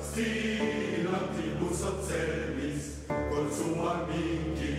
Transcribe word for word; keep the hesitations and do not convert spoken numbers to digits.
Stil antibus acelis, consum amici